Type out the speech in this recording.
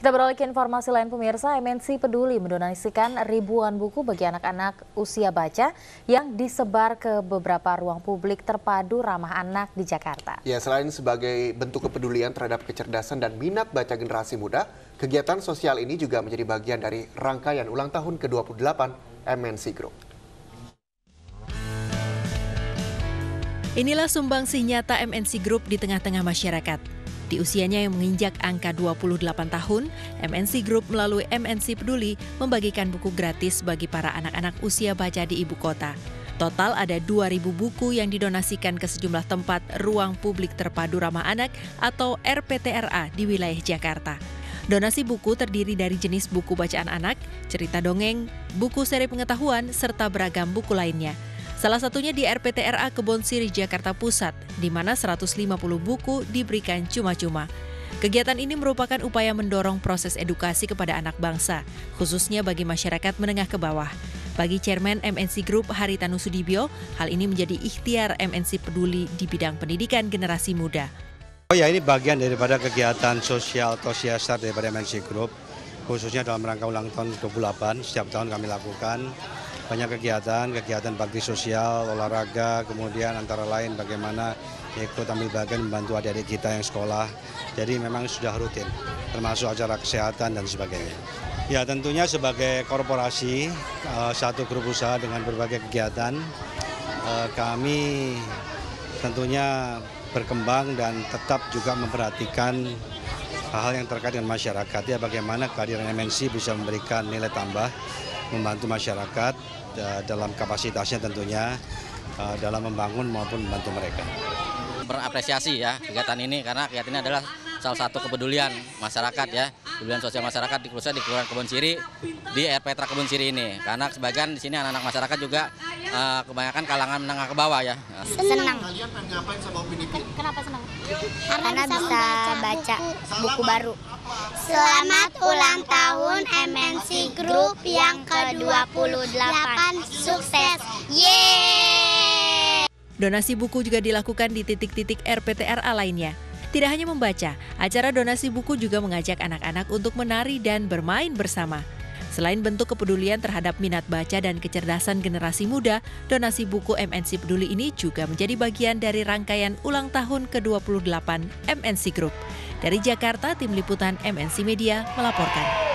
Kita beralih ke informasi lain pemirsa, MNC Peduli mendonasikan ribuan buku bagi anak-anak usia baca yang disebar ke beberapa ruang publik terpadu ramah anak di Jakarta. Ya, selain sebagai bentuk kepedulian terhadap kecerdasan dan minat baca generasi muda, kegiatan sosial ini juga menjadi bagian dari rangkaian ulang tahun ke-28 MNC Group. Inilah sumbangsi nyata MNC Group di tengah-tengah masyarakat. Di usianya yang menginjak angka 28 tahun, MNC Group melalui MNC Peduli membagikan buku gratis bagi para anak-anak usia baca di ibu kota. Total ada 2.000 buku yang didonasikan ke sejumlah tempat ruang publik terpadu ramah anak atau RPTRA di wilayah Jakarta. Donasi buku terdiri dari jenis buku bacaan anak, cerita dongeng, buku seri pengetahuan, serta beragam buku lainnya. Salah satunya di RPTRA Kebon Sirih, Jakarta Pusat, di mana 150 buku diberikan cuma-cuma. Kegiatan ini merupakan upaya mendorong proses edukasi kepada anak bangsa, khususnya bagi masyarakat menengah ke bawah. Bagi Chairman MNC Group Hari Tanusudibio, hal ini menjadi ikhtiar MNC Peduli di bidang pendidikan generasi muda. Oh ya, ini bagian daripada kegiatan sosial atau CSR daripada MNC Group, khususnya dalam rangka ulang tahun ke-28, setiap tahun kami lakukan. Banyak kegiatan bakti sosial, olahraga, kemudian antara lain bagaimana ikut ambil bagian membantu adik-adik kita yang sekolah. Jadi memang sudah rutin, termasuk acara kesehatan dan sebagainya. Ya, tentunya sebagai korporasi, satu grup usaha dengan berbagai kegiatan, kami tentunya berkembang dan tetap juga memperhatikan hal-hal yang terkait dengan masyarakat. Ya, bagaimana kehadiran MNC bisa memberikan nilai tambah, membantu masyarakat dalam kapasitasnya tentunya, dalam membangun maupun membantu mereka. Berapresiasi ya kegiatan ini, karena kegiatan ini adalah salah satu kepedulian masyarakat ya, kepedulian sosial masyarakat dikhususnya di Kelurahan Kebon Sirih, di RPTRA Kebon Sirih ini. Karena sebagian di sini anak-anak masyarakat juga kebanyakan kalangan menengah ke bawah ya. Senang. Kenapa senang? Karena bisa baca buku baru. Selamat ulang tahun MNC Group yang ke-28. Sukses. Yeay! Donasi buku juga dilakukan di titik-titik RPTRA lainnya. Tidak hanya membaca, acara donasi buku juga mengajak anak-anak untuk menari dan bermain bersama. Selain bentuk kepedulian terhadap minat baca dan kecerdasan generasi muda, donasi buku MNC Peduli ini juga menjadi bagian dari rangkaian ulang tahun ke-28 MNC Group. Dari Jakarta, Tim Liputan MNC Media melaporkan.